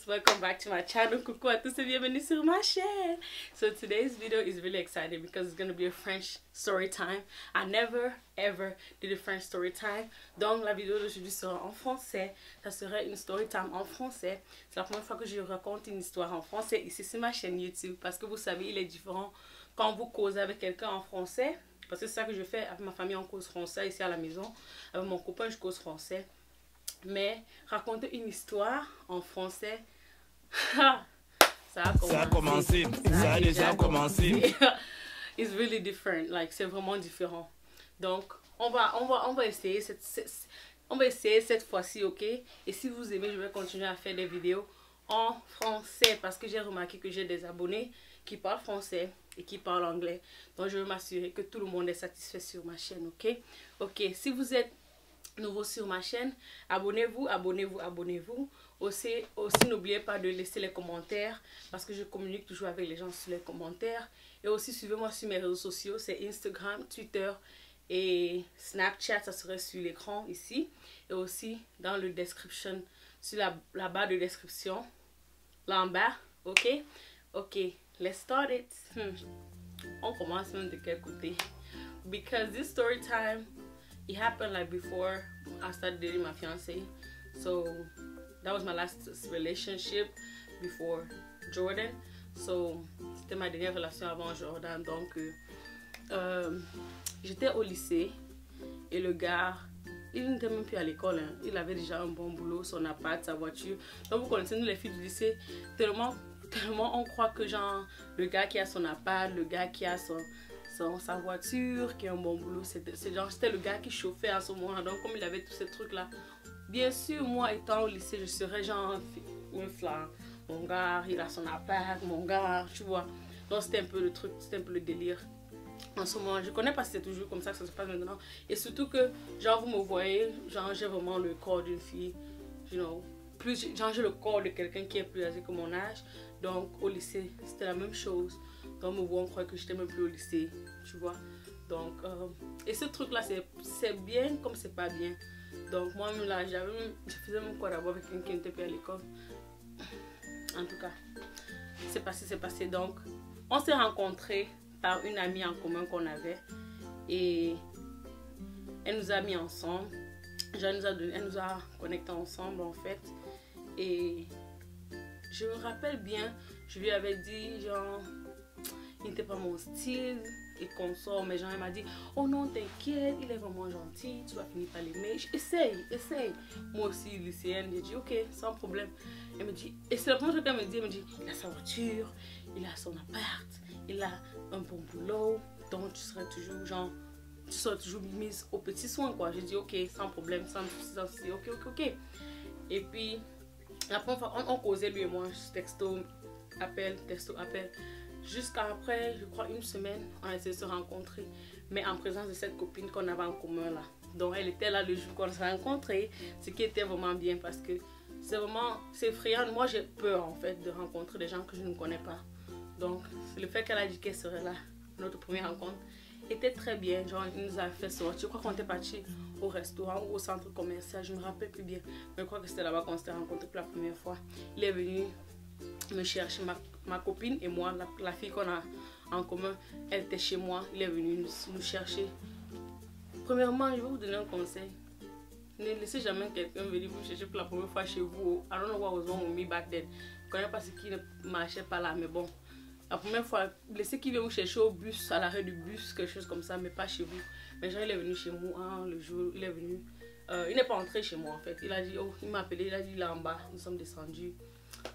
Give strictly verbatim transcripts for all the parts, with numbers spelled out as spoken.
guys, welcome back to my channel. Coucou à tous et bienvenue sur ma chaîne. So today's video is really exciting because it's gonna be a French story time. I never ever did a French story time. Donc la vidéo d'aujourd'hui sera en français. Ça sera une story time en français. C'est la première fois que je raconte une histoire en français ici sur ma chaîne YouTube, parce que vous savez, il est différent quand vous causez avec quelqu'un en français, parce que c'est ça que je fais avec ma famille, en cause français ici à la maison, avec mon copain je cause français. Mais raconter une histoire en français, ça a commencé. Ça a commencé. Ça, ça a déjà commencé. commencé. It's really different. Like, c'est vraiment différent. Donc, on va, on va, on va essayer cette, cette, on va essayer cette fois-ci, ok? Et si vous aimez, je vais continuer à faire des vidéos en français, parce que j'ai remarqué que j'ai des abonnés qui parlent français et qui parlent anglais. Donc, je veux m'assurer que tout le monde est satisfait sur ma chaîne, ok? Ok, si vous êtes nouveau sur ma chaîne, abonnez-vous, abonnez-vous, abonnez-vous. Aussi, aussi n'oubliez pas de laisser les commentaires, parce que je communique toujours avec les gens sur les commentaires. Et aussi, suivez-moi sur mes réseaux sociaux, c'est Instagram, Twitter et Snapchat, ça serait sur l'écran ici. Et aussi, dans le description, sur la, la barre de description, là en bas, ok? Ok, let's start it. Hmm. On commence même de quel côté? Because this story time, it happened like before I started dating my fiance. So that was my last relationship before Jordan. So c'était ma dernière relation avant Jordan. Donc euh, j'étais au lycée et le gars, il n'était même plus à l'école, hein. Il avait déjà un bon boulot, son appart, sa voiture. Donc vous connaissez, nous les filles du lycée, tellement, tellement on croit que genre le gars qui a son appart, le gars qui a son... dans sa voiture, qui a un bon boulot, c'était genre c'était le gars qui chauffait à ce moment. Donc comme il avait tous ces trucs là, bien sûr moi étant au lycée je serais genre une flamme, mon gars il a son appart, mon gars, tu vois. Donc c'était un peu le truc, c'était un peu le délire en ce moment. Je connais pas si c'est toujours comme ça que ça se passe maintenant, et surtout que genre vous me voyez, genre j'ai vraiment le corps d'une fille, you know, plus genre j'ai le corps de quelqu'un qui est plus âgé que mon âge. Donc au lycée c'était la même chose. Quand on me voit, on croit que j'étais même plus au lycée, tu vois. Donc, euh, et ce truc-là, c'est bien comme c'est pas bien. Donc, moi-même, là, j'avais, je faisais mon corps d'abord avec quelqu'un qui n'était pas à l'école. En tout cas, c'est passé, c'est passé. Donc, on s'est rencontrés par une amie en commun qu'on avait. Et elle nous a mis ensemble. Elle nous a, donné, elle nous a connectés ensemble, en fait. Et je me rappelle bien, je lui avais dit, genre... il n'était pas mon style et consort, mais genre il m'a dit oh non t'inquiète, il est vraiment gentil, tu vas finir par l'aimer, essaye, essaye. Moi aussi lycéenne, j'ai dit ok, sans problème. Elle me dit, et c'est la première chose qu'elle me dit, elle me dit il a sa voiture, il a son appart, il a un bon boulot, donc tu seras toujours genre, tu seras toujours mise au petit soin quoi. J'ai dit ok, sans problème, sans souci, sans souci, ok ok ok. Et puis la première fois on, on causait lui et moi, texto, appel, texto, appel. Jusqu'à après, je crois une semaine, on a essayé de se rencontrer, mais en présence de cette copine qu'on avait en commun là. Donc elle était là le jour qu'on s'est rencontrés, ce qui était vraiment bien parce que c'est vraiment, c'est effrayant. Moi j'ai peur en fait de rencontrer des gens que je ne connais pas. Donc le fait qu'elle a dit qu'elle serait là, notre première rencontre, était très bien. Genre elle nous a fait sortir, je crois qu'on était parti au restaurant ou au centre commercial, je ne me rappelle plus bien. Mais je crois que c'était là-bas qu'on s'est rencontrés pour la première fois. Il est venu me chercher, ma, ma copine et moi, la, la fille qu'on a en commun, elle était chez moi, il est venu nous, nous chercher. Premièrement, je vais vous donner un conseil. Ne laissez jamais quelqu'un venir vous chercher pour la première fois chez vous. I don't know what was wrong with me back then. Je ne connais pas ce qui ne marchait pas là, mais bon. La première fois, laissez qu'il vienne vous chercher au bus, à l'arrêt du bus, quelque chose comme ça, mais pas chez vous. Mais genre, il est venu chez moi, hein, le jour, il est venu. Euh, il n'est pas entré chez moi en fait. Il a dit, oh, il m'a appelé, il a dit, là en bas, nous sommes descendus.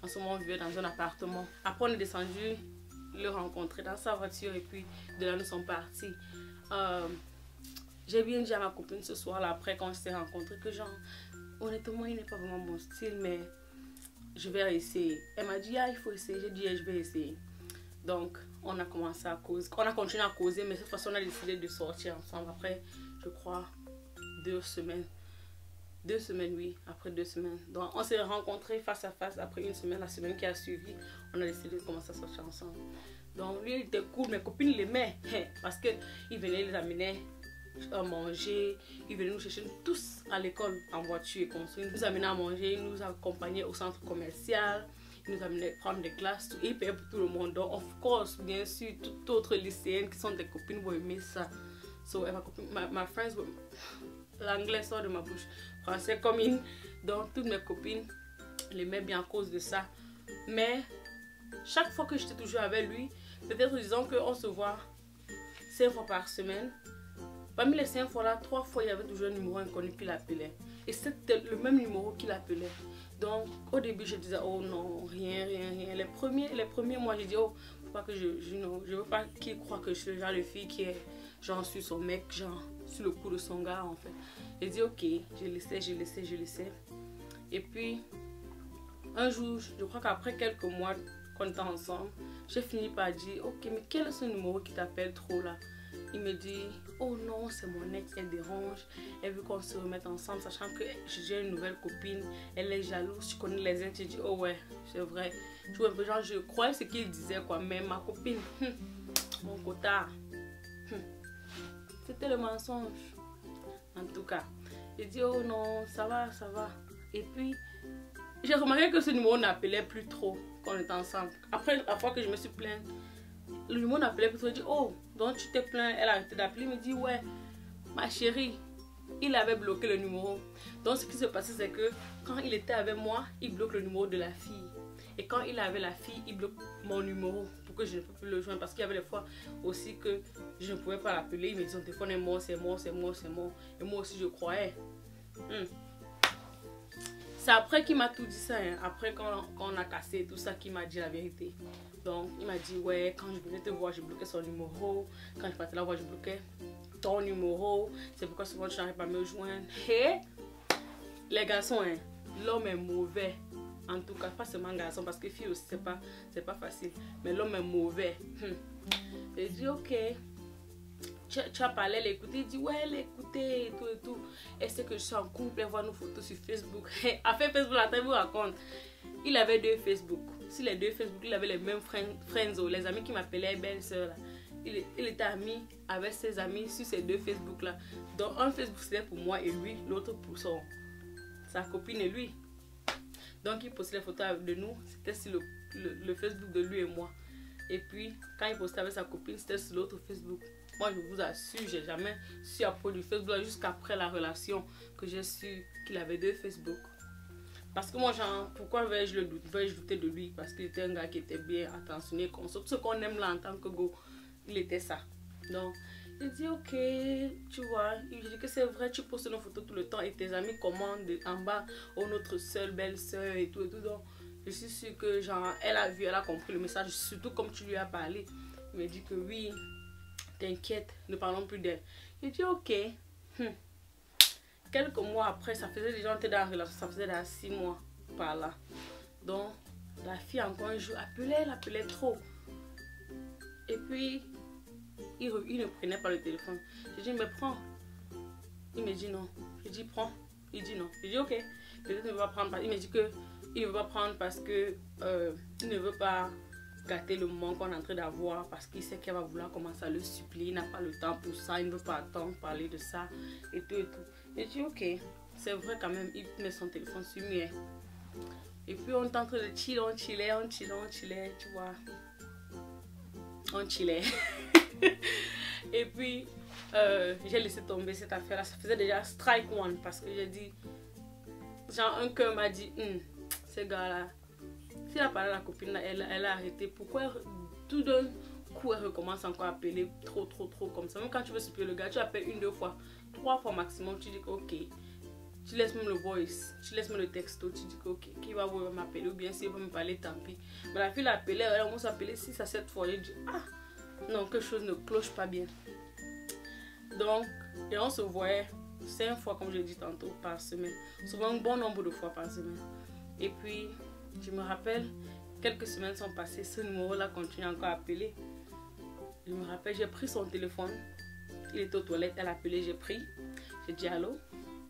En ce moment, on vivait dans un appartement. Après, on est descendu, le rencontrer dans sa voiture et puis de là, nous sommes partis. Euh, J'ai bien dit à ma copine ce soir-là, après, quand on s'est rencontrés, que genre, honnêtement, il n'est pas vraiment mon style, mais je vais essayer. Elle m'a dit, ah, il faut essayer. J'ai dit, ah, je vais essayer. Donc, on a commencé à causer. On a continué à causer, mais cette fois-ci, on a décidé de sortir ensemble. Après, je crois, deux semaines. Deux semaines, oui, après deux semaines. Donc, on s'est rencontrés face à face après une semaine. La semaine qui a suivi, on a décidé de commencer à sortir ensemble. Donc, lui, il était cool. Mes copines l'aimaient parce qu'il venait, il les amenait à manger. Ils venaient nous chercher tous à l'école en voiture. Comme ça. Ils nous amenaient à manger, ils nous accompagnaient au centre commercial, ils nous amenaient prendre des classes. Tout. Et ils payaient pour tout le monde. Donc, of course, bien sûr, toutes autres lycéennes qui sont des copines vont aimer ça. So, ma, ma friends, l'anglais sort de ma bouche, français comme in. Donc, toutes mes copines l'aimaient bien à cause de ça. Mais chaque fois que j'étais toujours avec lui, peut-être disons qu'on se voit cinq fois par semaine. Parmi les cinq fois là, trois fois il y avait toujours un numéro inconnu qu'il appelait. Et c'était le même numéro qu'il appelait. Donc au début je disais oh non, rien, rien, rien. Les premiers, les premiers mois j'ai dit oh, faut pas que je, je ne je veux pas qu'il croit que je suis le genre de fille qui est genre sur son mec, genre sur le coup de son gars en fait. J'ai dit ok, je le sais, je le sais, je le sais. Et puis un jour, je crois qu'après quelques mois qu'on était ensemble, j'ai fini par dire ok, mais quel est ce numéro qui t'appelle trop là? Il me dit oh non, c'est mon ex, elle dérange, elle veut qu'on se remette ensemble, sachant que j'ai une nouvelle copine, elle est jalouse, je connais les ex. J'ai dit oh ouais, c'est vrai. Je vois un peu genre, je croyais ce qu'il disait quoi, mais ma copine, mon quota, c'était le mensonge. En tout cas, j'ai dit oh non, ça va, ça va. Et puis j'ai remarqué que ce numéro n'appelait plus trop quand on était ensemble. Après la fois que je me suis plainte, le numéro n'appelait plus trop. Je dis oh, donc tu t'es plaint, elle a arrêté d'appeler. Il me dit ouais, ma chérie, il avait bloqué le numéro. Donc ce qui se passait, c'est que quand il était avec moi, il bloque le numéro de la fille. Et quand il avait la fille, il bloque mon numéro pour que je ne puisse plus le joindre. Parce qu'il y avait des fois aussi que je ne pouvais pas l'appeler. Il me dit son téléphone est mort, c'est mort, c'est mort, c'est mort. Et moi aussi je croyais. Hmm. C'est après qu'il m'a tout dit ça, hein. Après quand, quand on a cassé tout ça, qu'il m'a dit la vérité. Donc il m'a dit ouais, quand je venais te voir, je bloquais son numéro, quand je partais la voir, je bloquais ton numéro, c'est pourquoi souvent tu n'arrives pas à me joindre. Hey, les garçons, hein, l'homme est mauvais, en tout cas pas seulement garçon, parce que fille aussi c'est pas, c'est pas facile, mais l'homme est mauvais. Hmm. J'ai dit ok, tu as parlé, elle écoutait, il dit ouais, elle écoutait et tout et tout. Elle sait que je suis en couple, elle voit nos photos sur Facebook. Après Facebook, la tête vous raconte. Il avait deux Facebook. Si les deux Facebook, il avait les mêmes friends, les amis qui m'appelaient belle-sœur. Il, il était ami avec ses amis sur ces deux Facebook là. Donc un Facebook c'était pour moi et lui, l'autre pour son, sa copine et lui. Donc il postait les photos de nous, c'était sur le, le, le Facebook de lui et moi. Et puis quand il postait avec sa copine, c'était sur l'autre Facebook. Moi, je vous assure, j'ai jamais su à propos du Facebook jusqu'après la relation que j'ai su qu'il avait deux Facebook. Parce que moi, genre, pourquoi vais-je le doute, vais-je douter de lui? Parce qu'il était un gars qui était bien attentionné, qu'on saute ce qu'on aime là en tant que go. Il était ça. Donc, j'ai dit ok, tu vois, il dit que c'est vrai, tu postes nos photos tout le temps et tes amis commandent en bas oh, notre seule belle soeur et tout et tout. Donc, je suis sûre que genre, elle a vu, elle a compris le message, surtout comme tu lui as parlé. Il me dit que oui. T'inquiète, ne parlons plus d'elle. J'ai dit ok. Hum. Quelques mois après, ça faisait déjà on était dans la relation, ça faisait dans six mois par là. Donc la fille encore un jour appelait, elle appelait trop. Et puis il, il ne prenait pas le téléphone. J'ai dit mais prends. Il me dit non. J'ai dit prends. Il dit non. J'ai dit ok. Peut-être ne veut pas prendre. Il me dit que il ne veut pas prendre parce que euh, il ne veut pas gâter le moment qu'on est en train d'avoir parce qu'il sait qu'elle va vouloir commencer à le supplier, il n'a pas le temps pour ça, il ne veut pas attendre, parler de ça et tout et tout. J'ai dit ok, c'est vrai quand même, il met son téléphone sur mien. Et puis on est en train de chill, on chillait, on chillait, on chillait, tu vois. On chillait. Et puis euh, j'ai laissé tomber cette affaire là, ça faisait déjà strike one parce que j'ai dit, genre un cœur m'a dit, hum, ce gars là, si la parole à la copine, elle, elle a arrêté. Pourquoi elle, tout d'un coup elle recommence encore à appeler trop, trop, trop comme ça? Même quand tu veux supplier le gars, tu appelles une, deux fois, trois fois maximum. Tu dis ok, tu laisses même le voice, tu laisses même le texto. Tu dis ok, qui va vouloir m'appeler ou bien s'il va me parler, tant pis. Mais la fille l'appelait, elle a commencé à appeler six à sept fois. Elle dit ah non, quelque chose ne cloche pas bien. Donc, et on se voyait cinq fois, comme je l'ai dit tantôt, par semaine. Souvent un bon nombre de fois par semaine. Et puis je me rappelle, quelques semaines sont passées, ce numéro-là continue encore à appeler. Je me rappelle, j'ai pris son téléphone. Il était aux toilettes, elle a appelé, j'ai pris. J'ai dit allô.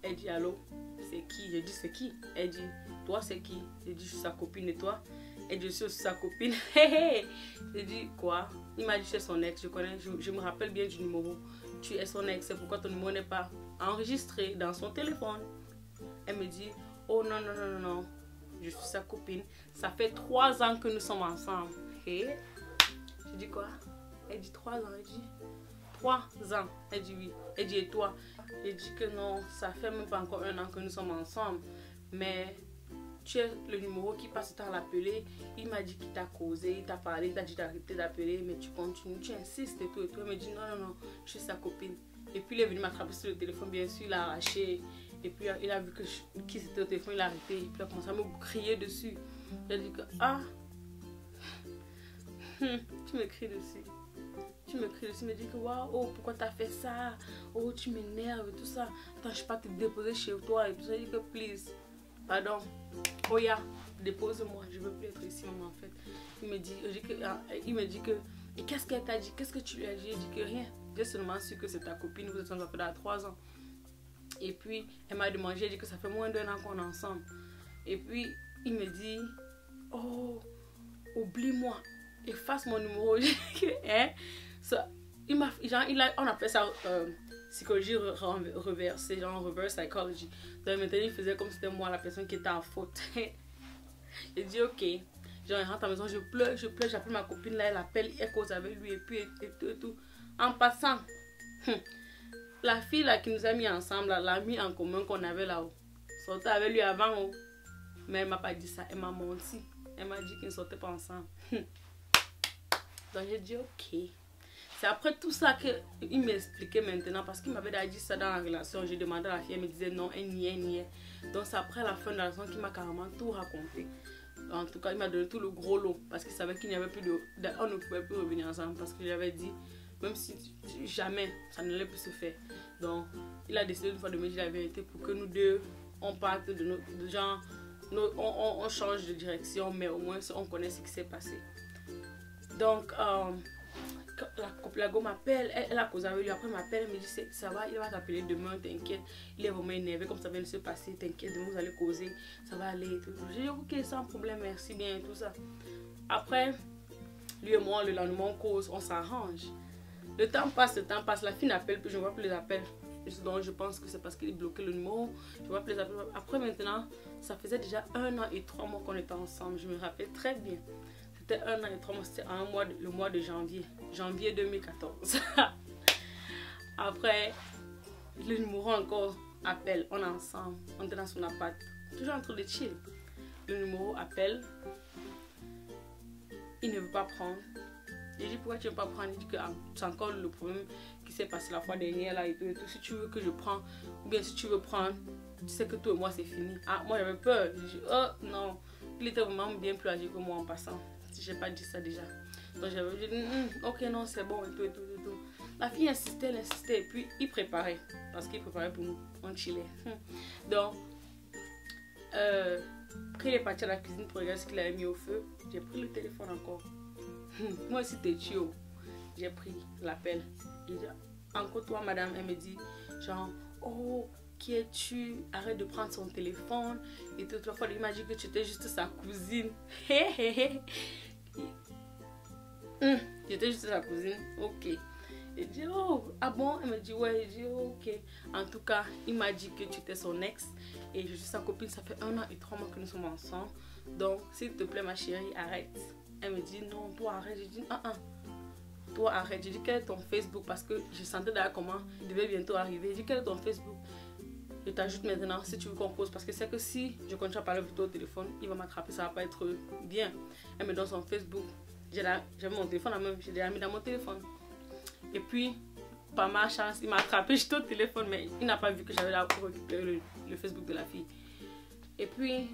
Elle dit allô, c'est qui? J'ai dit c'est qui? Elle dit toi c'est qui? J'ai dit je suis sa copine et toi? Elle dit je suis aussi sa copine. J'ai dit quoi? Il m'a dit c'est son ex, je connais, je, je me rappelle bien du numéro. tu es son ex, c'est pourquoi ton numéro n'est pas enregistré dans son téléphone. Elle me dit, oh non, non, non, non, non, je suis sa copine. Ça fait trois ans que nous sommes ensemble. Et je dis quoi? Elle dit trois ans, elle dit trois ans. Elle dit oui. Elle dit et toi? Elle dit que non, ça fait même pas encore un an que nous sommes ensemble. Mais tu es le numéro qui passe le temps à l'appeler. Il m'a dit qu'il t'a causé, il t'a parlé, il t'a dit d'arrêter d'appeler. Mais tu continues, tu insistes et tout et tout. Elle me dit non, non, non, je suis sa copine. Et puis il est venu m'attraper sur le téléphone, bien sûr, il l'a arraché. Et puis il a vu que qui c'était au téléphone, il a arrêté. Et puis il a commencé à me crier dessus. Il a dit que ah, tu me cries dessus. Tu me cries dessus, il me dit que waouh, oh, pourquoi t'as fait ça? Oh, tu m'énerves et tout ça. Attends, je ne vais pas te déposer chez toi et tout ça. Il dit que please, pardon, oh ya, dépose-moi, je ne veux plus être ici, maman, en fait. Il me dit, il me dit que, et qu'est-ce qu'elle t'a dit? Qu'est-ce que tu lui as dit? Il dit que rien. J'ai seulement su que c'est ta copine, vous êtes ensemble à trois ans. Et puis, elle m'a demandé, j'ai dit que ça fait moins d'un an qu'on est ensemble. Et puis, il me dit, oh, oublie-moi, efface mon numéro. hein? ça, il m'a, genre, il a, on appelle ça euh, psychologie re reverse, c'est genre reverse psychology. Donc maintenant, il faisait comme si c'était moi la personne qui était en faute. J'ai dit, ok. Genre, il rentre à la maison, je pleure, je pleure, j'appelle ma copine, là, elle appelle, elle cause avec lui, et puis, et, et tout, et tout. En passant, la fille là qui nous a mis ensemble, l'ami en commun qu'on avait là-haut, sortait avec lui avant, mais elle m'a pas dit ça, elle m'a menti, elle m'a dit qu'ils ne sortaient pas ensemble. Donc j'ai dit ok. C'est après tout ça qu'il m'expliquait maintenant, parce qu'il m'avait déjà dit ça dans la relation, j'ai demandé à la fille, elle me disait non, elle niait, elle niait. Donc c'est après la fin de la relation qu'il m'a carrément tout raconté. En tout cas, il m'a donné tout le gros lot, parce qu'il savait qu'il n'y avait plus de... On ne pouvait plus revenir ensemble, parce que j'avais dit... Même si jamais ça n'allait plus se faire. Donc, il a décidé une fois de me dire la vérité pour que nous deux, on parte de nos. De genre, nos on, on, on change de direction, mais au moins on connaît ce qui s'est passé. Donc, euh, la copine m'appelle, elle, elle a causé avec lui. Après, elle m'appelle, elle me dit ça va, il va t'appeler demain, t'inquiète. Il est vraiment énervé comme ça vient de se passer, t'inquiète, demain vous allez causer, ça va aller. J'ai dit ok, sans problème, merci bien, tout ça. Après, lui et moi, le lendemain, on cause, on s'arrange. Le temps passe, le temps passe, la fille n'appelle plus, je ne vois plus les appels. Donc je pense que c'est parce qu'il bloquait le numéro, je ne vois plus les appels. Après maintenant, ça faisait déjà un an et trois mois qu'on était ensemble, je me rappelle très bien. C'était un an et trois mois, c'était un mois, le mois de janvier, janvier deux mille quatorze. Après, le numéro encore appelle, on est ensemble, on était dans son appart, toujours en train de chill. Le numéro appelle, il ne veut pas prendre. J'ai dit pourquoi tu ne veux pas prendre, il dit que ah, c'est encore le problème qui s'est passé la fois dernière là et tout, et tout. Si tu veux que je prenne, ou bien si tu veux prendre, tu sais que toi et moi c'est fini. Ah, moi j'avais peur, j'ai dit oh non, il était vraiment bien plus âgé que moi en passant, si j'ai pas dit ça déjà. Donc j'avais dit mm, ok non c'est bon et tout, et tout et tout. La fille insistait, elle insistait et puis il préparait, parce qu'il préparait pour nous, on chillait. Donc, euh, quand il est parti à la cuisine pour regarder ce qu'il avait mis au feu, j'ai pris le téléphone encore. Moi aussi t'es tio, j'ai pris l'appel. Encore toi madame, elle me dit genre oh qui es-tu, arrête de prendre son téléphone et tout. Trois fois il m'a dit que tu étais juste sa cousine. mmh, j'étais juste sa cousine, ok. Il dit oh ah bon, elle me dit ouais, j'ai dit ok. En tout cas il m'a dit que tu étais son ex et je suis sa copine, ça fait un an et trois mois que nous sommes ensemble. Donc s'il te plaît ma chérie arrête. Elle me dit non, toi arrête. J'ai dit ah ah, toi arrête. J'ai dit quel est ton Facebook, parce que je sentais d'ailleurs comment il devait bientôt arriver. J'ai dit quel est ton Facebook, je t'ajoute maintenant si tu veux qu'on pose, parce que c'est que si je continue à parler plutôt au téléphone, il va m'attraper, ça va pas être bien. Elle me donne son Facebook, j'avais mon téléphone là même, j'ai déjà mis dans mon téléphone. Et puis par ma chance il m'a attrapé, j'étais au téléphone mais il n'a pas vu que j'avais là pour récupérer le, le Facebook de la fille. Et puis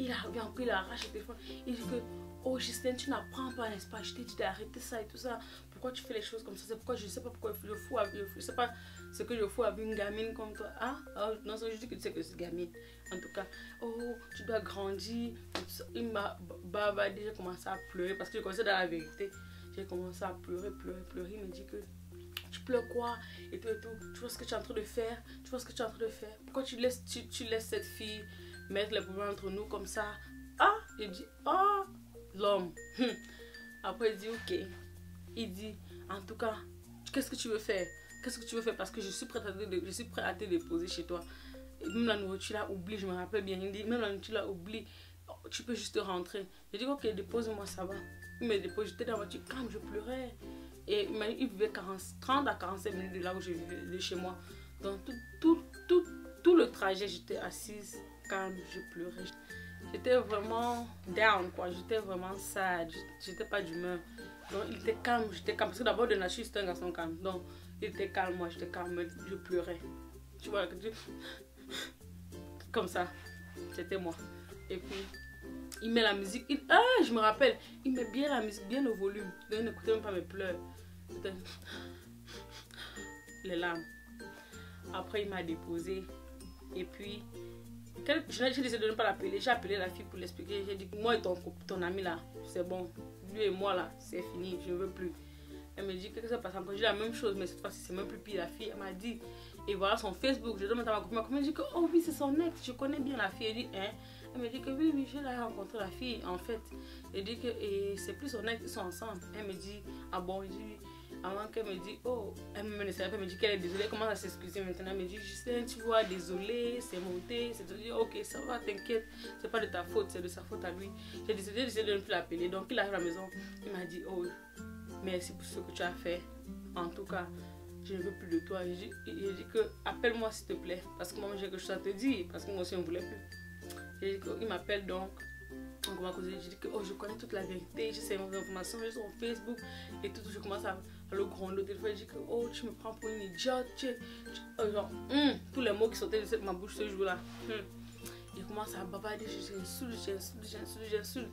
il a bien pris, il a arraché le téléphone, il dit que oh Justin, tu n'apprends pas, n'est-ce pas? Je t'ai dit d'arrêter ça et tout ça. Pourquoi tu fais les choses comme ça? C'est pourquoi je ne sais pas pourquoi je fous avec, je sais pas ce que je fous avec une gamine comme toi. Ah, oh, non, c'est juste que tu sais que c'est une gamine. En tout cas, oh, tu dois grandir. Il m'a bavardé, j'ai commencé à pleurer parce que je connaissais dans la vérité. J'ai commencé à pleurer, pleurer, pleurer. Il me dit que tu pleures quoi? Et tout, et tout. Tu vois ce que tu es en train de faire? Tu vois ce que tu es en train de faire? Pourquoi tu laisses, tu, tu laisses cette fille mettre les problèmes entre nous comme ça? Ah, j'ai dit, oh! L'homme. Après il dit ok. Il dit en tout cas qu'est-ce que tu veux faire? Qu'est-ce que tu veux faire? Parce que je suis prête à te, je suis prête à te déposer chez toi. Et même la nourriture, là, oublie, je me rappelle bien. Il dit, même la nourriture, là, oublie. Tu peux juste rentrer. Je dis, ok, dépose-moi, ça va. Il me dépose, j'étais dans la voiture, calme, je pleurais. Et il vivait trente à quarante-cinq minutes de là où je vivais, de chez moi. Donc, tout, tout, tout, tout le trajet, j'étais assise, calme, je pleurais. J'étais vraiment down, quoi. J'étais vraiment sad. J'étais pas d'humeur. Donc, il était calme, j'étais calme. Parce que d'abord, de nature, c'était un garçon calme. Donc, il était calme, moi, j'étais calme, je pleurais. Tu vois, comme ça, c'était moi. Et puis, il met la musique. Il... Ah, je me rappelle, il met bien la musique, bien le volume. Donc, il n'écoutait même pas mes pleurs. Les larmes. Après, il m'a déposé. Et puis, j'ai décidé de ne pas l'appeler. J'ai appelé la fille pour l'expliquer. J'ai dit, moi et ton, ton ami là, c'est bon. Lui et moi là, c'est fini, je ne veux plus. Elle me dit, qu'est-ce que ça passe encore? J'ai dit la même chose, mais cette fois-ci, c'est même plus pire. La fille, elle m'a dit, et voilà son Facebook. Je demande à ma copine, ma copine me dit que, oh oui, c'est son ex. Je connais bien la fille. Elle dit, hein? Elle me dit que, oui, oui, je l'ai rencontré la fille, en fait. Elle dit que, et c'est plus son ex, ils sont ensemble. Elle me dit, ah bon? Elle dit, avant qu'elle me dise, oh, elle me laisse, elle me dit qu'elle est désolée, elle commence à s'excuser maintenant. Elle me dit, Justin, tu vois, désolée, c'est monté, c'est dit, ok, ça va, t'inquiète, c'est pas de ta faute, c'est de sa faute à lui. J'ai décidé de ne plus l'appeler. Donc, il arrive à la maison, il m'a dit, oh, merci pour ce que tu as fait. En tout cas, je ne veux plus de toi. J'ai dit que, appelle-moi s'il te plaît, parce que moi, j'ai quelque chose à te dire, parce que moi aussi, on ne voulait plus. J'ai dit qu'il m'appelle donc. Donc, on m'a causé, j'ai dit que oh, je connais toute la vérité, j'ai ces informations, j'ai sur Facebook et tout. Je commence à, à le gronder au téléphone. J'ai dit que oh, tu me prends pour une idiote. Tu, tu, euh, genre, mm, tous les mots qui sortaient de ma bouche ce jour-là. Mm. Il commence à babader, j'insulte, j'insulte, j'insulte, j'insulte.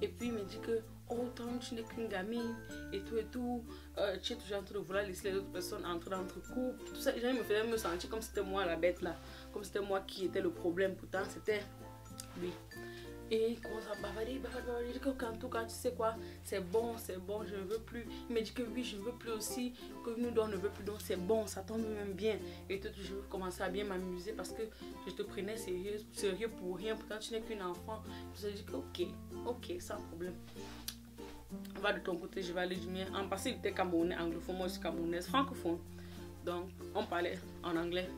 Et puis il me dit que oh, tant tu n'es qu'une gamine et tout et tout. Euh, tu es toujours en train de vouloir laisser les autres personnes entrer dans notre couple. Tout ça, il me faisait me sentir comme si c'était moi la bête là. Comme si c'était moi qui était le problème. Pourtant, c'était lui. Et il commence à bavarder, bavarder, bavarder. Il dit qu'en tout cas, tu sais quoi, c'est bon, c'est bon, je ne veux plus. Il me dit que oui, je ne veux plus aussi, que nous deux, on ne veut plus. Donc c'est bon, ça tombe même bien. Et tout, je commençais à bien m'amuser parce que je te prenais sérieux, sérieux pour rien. Pourtant, tu n'es qu'une enfant. Je me dis que ok, ok, sans problème. Va de ton côté, je vais aller du mien. En passé, il était camerounais, anglophone, moi je suis camerounaise, francophone. Donc, on parlait en anglais.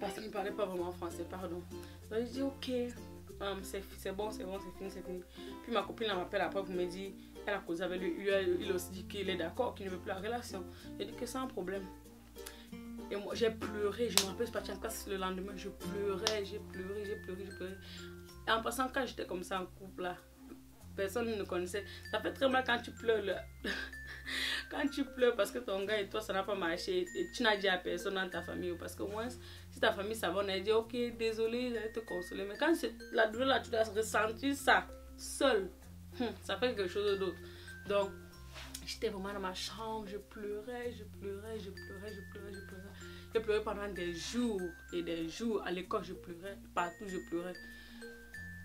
Parce qu'il ne parlait pas vraiment français, pardon. Donc, je dis ok. Um, c'est bon, c'est bon, c'est fini, c'est fini. Puis ma copine m'appelle après pour me dire, elle a causé avec lui, il a aussi dit qu'il est d'accord, qu'il ne veut plus la relation. J'ai dit que c'est un problème. Et moi j'ai pleuré, je me rappelle, pas casse le lendemain, je pleurais, j'ai pleuré, j'ai pleuré, j'ai pleuré. Et en passant, quand j'étais comme ça en couple là, personne ne me connaissait. Ça fait très mal quand tu pleures là. Quand tu pleures parce que ton gars et toi ça n'a pas marché et tu n'as dit à personne dans ta famille, parce que moins si ta famille savait, on a dit ok, désolé, j'allais te consoler. Mais quand c'est la douleur là, tu dois ressentir ça seul, hum, ça fait quelque chose d'autre. Donc j'étais vraiment dans ma chambre, je pleurais, je pleurais, je pleurais, je pleurais, je pleurais. J'ai pleuré pendant des jours et des jours. À l'école je pleurais, partout je pleurais.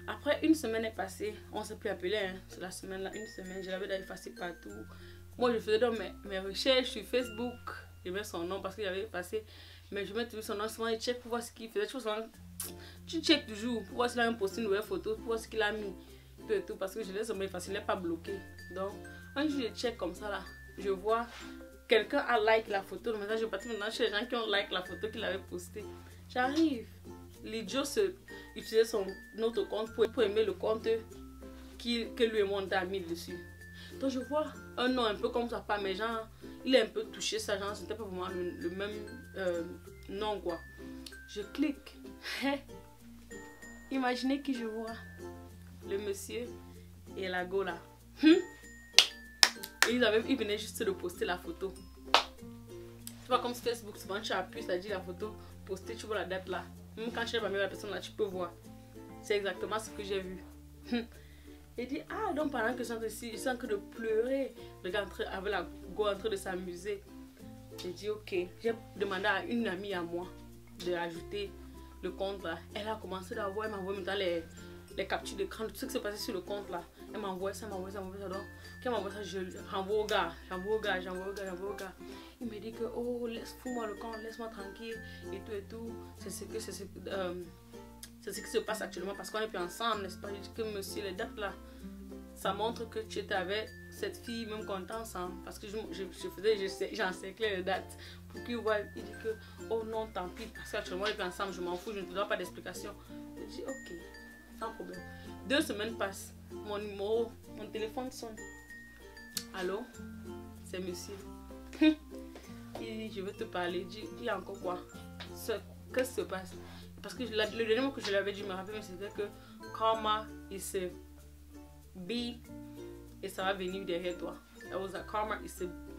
Après une semaine est passée, on ne s'est plus appelé, hein. C'est la semaine là, une semaine, je l'avais effacé partout. Moi, je faisais donc mes, mes recherches sur Facebook. Je mets son nom parce qu'il avait passé. Mais je mets toujours son nom souvent et check pour voir ce qu'il faisait. Tu check toujours pour voir s'il a un posté une nouvelle photo, pour voir ce qu'il a mis. Tout et tout. Parce que je laisse me effacer, il n'est pas bloqué. Donc, un jour, je check comme ça là. Je vois quelqu'un a like la photo. Maintenant, je vais partir maintenant chez les gens qui ont like la photo qu'il avait postée. J'arrive. L'idiot utilisait son autre compte pour, pour aimer le compte qui, que lui et moi on a mis dessus. Donc je vois un nom un peu comme ça, pas mais genre, il est un peu touché, ça genre, c'était pas vraiment le, le même euh, nom quoi. Je clique. Imaginez qui je vois. Le monsieur et la go là. Hum? Et ils, avaient, ils venaient juste de poster la photo. Tu vois comme sur Facebook, souvent tu appuies, ça dit la photo postée, tu vois la date là. Même quand tu n'es pas mis la personne là, tu peux voir. C'est exactement ce que j'ai vu. Il dit, ah, donc pendant que je suis ici, je suis en train de pleurer. Regarde, avec la go en train de s'amuser. J'ai dit, ok. J'ai demandé à une amie à moi de rajouter le compte là. Elle a commencé d'avoir, elle m'envoie maintenant les, les captures d'écran, tout ce qui s'est passé sur le compte là. Elle m'envoie ça, m'envoie ça, m'envoie ça. Donc, quand elle m'envoie ça, je renvoie au gars, j'envoie au gars, j'envoie au gars, j'envoie au gars. Il me dit que, oh, laisse, fous-moi le compte, laisse-moi tranquille et tout et tout. C'est ce que c'est. C'est ce qui se passe actuellement parce qu'on n'est plus ensemble, n'est-ce pas? Je dis que monsieur, les dates là, ça montre que tu étais avec cette fille même contente, hein, parce que je, je, je faisais, j'encerclais les dates pour qu'il voit, il dit que oh non tant pis parce qu'actuellement on est ensemble, je m'en fous, je ne te dois pas d'explication. Je dis ok, sans problème. Deux semaines passent, mon numéro, mon téléphone sonne. Allô, c'est monsieur. Il dit je veux te parler. Je dis, il dit encore quoi? Qu'est-ce qui se passe? Parce que la, le dernier mot que je lui avais dit, je me rappelle, c'était que karma is a bee et ça va venir derrière toi. I was like, karma is a bee.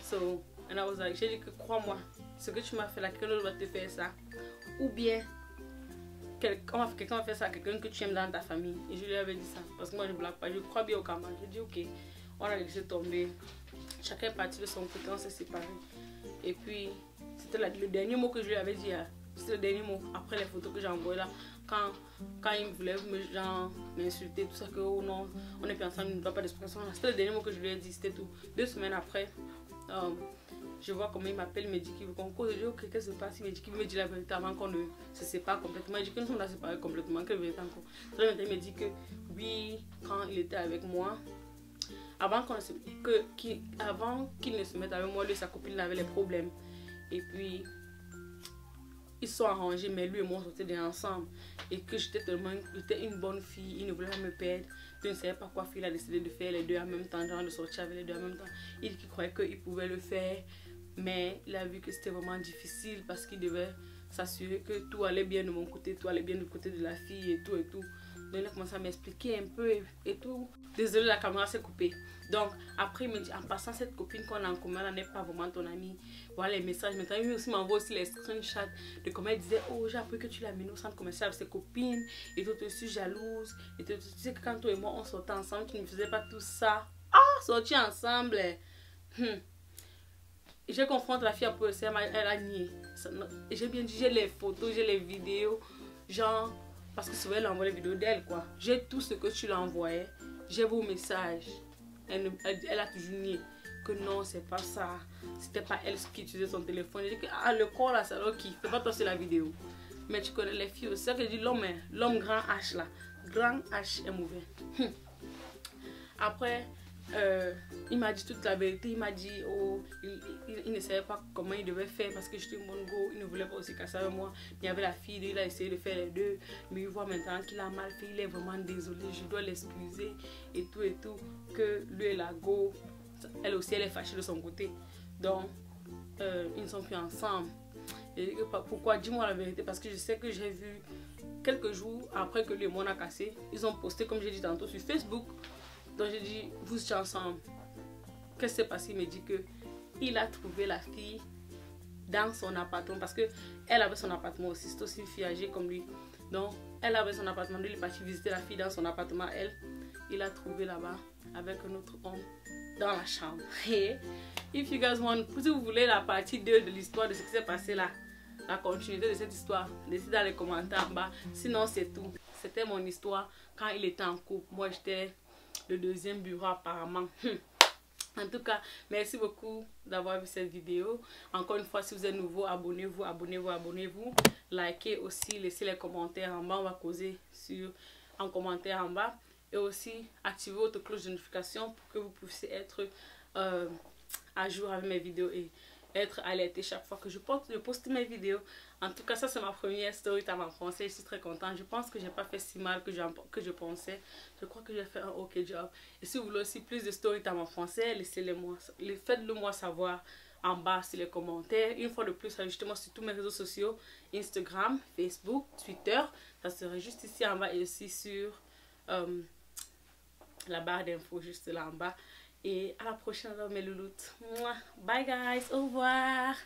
So, and I was like, j'ai dit que crois-moi, ce que tu m'as fait là, quelqu'un d'autre va te faire ça. Ou bien, quelqu'un va faire ça à quelqu'un que tu aimes dans ta famille. Et je lui avais dit ça, parce que moi je ne blague pas, je crois bien au karma. Je dis ok, on a laissé tomber. Chacun est parti de son côté, on s'est séparés. Et puis, c'était le dernier mot que je lui avais dit. C'était le dernier mot, après les photos que j'ai envoyées là, quand, quand il me voulait m'insulter, tout ça, que oh non, on n'est plus ensemble, il ne doit pas d'expression. C'était le dernier mot que je lui ai dit, c'était tout. Deux semaines après, euh, je vois comment il m'appelle, il me dit qu'il veut qu'on cause. Je dis ok, qu'est-ce qui se passe? Il me dit qu'il me dit la vérité avant qu'on ne se sépare complètement. Il dit que nous sommes là séparés complètement, que la vérité encore. Il me dit que oui, quand il était avec moi, avant qu'on se, que, qu'il, avant qu'il ne se mette avec moi, lui et sa copine avait les problèmes. Et puis, ils sont arrangés, mais lui et moi on sortait bien ensemble. Et que j'étais tellement une bonne fille, il ne voulait pas me perdre. Je ne savais pas quoi faire, il a décidé de faire les deux en même temps, genre de sortir avec les deux en même temps. Il croyait qu'il pouvait le faire, mais il a vu que c'était vraiment difficile parce qu'il devait s'assurer que tout allait bien de mon côté, tout allait bien du côté de la fille et tout et tout. Donc il a commencé à m'expliquer un peu et, et tout. Désolé, la caméra s'est coupée. Donc après il me dit, en passant, cette copine qu'on a en commun n'est pas vraiment ton amie. Voilà les messages. Maintenant il m'envoie aussi les screenshots de comment il disait oh j'ai appris que tu l'as mené au centre commercial avec ses copines et toi tu es jalouse. Et tu sais que quand toi et moi on sortait ensemble, tu ne faisais pas tout ça. Ah, sortir ensemble. Hmm. Je confronte la fille après, elle a nié. J'ai bien dit, j'ai les photos, j'ai les vidéos, genre. Parce que souvent, elle envoie les vidéos d'elle, quoi. J'ai tout ce que tu l'as envoyé. J'ai vos messages. Elle, elle, elle a toujours nié que non, c'est pas ça. C'était pas elle qui utilisait son téléphone. J'ai dit que, ah, le corps là, c'est alors qui. Fais pas toi, c'est la vidéo. Mais tu connais les filles aussi. C'est ça que je dis, l'homme, l'homme grand H là. Grand H est mauvais. Hum. Après, euh, il m'a dit toute la vérité. Il m'a dit, oh, il, il, il ne savait pas comment il devait faire parce que j'étais mon go. Il ne voulait pas aussi casser avec moi. Il y avait la fille, il a essayé de faire les deux. Mais il voit maintenant qu'il a mal fait. Il est vraiment désolé. Je dois l'excuser. Et tout et tout. Que lui et la go, elle aussi, elle est fâchée de son côté. Donc, euh, ils ne sont plus ensemble. Et pourquoi? Dis-moi la vérité. Parce que je sais que j'ai vu quelques jours après que lui et moi on a cassé. Ils ont posté, comme j'ai dit tantôt, sur Facebook. Donc j'ai dit, vous étiez ensemble. Qu'est-ce qui s'est passé? Il me dit qu'il a trouvé la fille dans son appartement. Parce qu'elle avait son appartement aussi. C'est aussi une fille âgée comme lui. Donc elle avait son appartement. Lui, il est parti visiter la fille dans son appartement. Elle, il a trouvé là-bas avec un autre homme dans la chambre. Et if you guys want, si vous voulez la partie deux de l'histoire de ce qui s'est passé là, la continuité de cette histoire, laissez dans les commentaires en bas. Sinon, c'est tout. C'était mon histoire quand il était en couple. Moi, j'étais le deuxième bureau apparemment. En tout cas, merci beaucoup d'avoir vu cette vidéo. Encore une fois, si vous êtes nouveau, abonnez-vous, abonnez-vous, abonnez-vous. Likez aussi, laissez les commentaires en bas. On va causer sur, en commentaire en bas. Et aussi, activez votre cloche de notification pour que vous puissiez être euh, à jour avec mes vidéos et être alerté chaque fois que je poste, je poste mes vidéos. En tout cas, ça c'est ma première story time en français. Je suis très contente. Je pense que j'ai pas fait si mal que je, que je pensais. Je crois que j'ai fait un ok job. Et si vous voulez aussi plus de story time en français, laissez-les moi, faites-le moi savoir en bas sur les commentaires. Une fois de plus, ajoutez-moi sur tous mes réseaux sociaux, Instagram, Facebook, Twitter. Ça serait juste ici en bas et aussi sur euh, la barre d'infos juste là en bas. Et à la prochaine, mes louloutes. Bye guys, au revoir.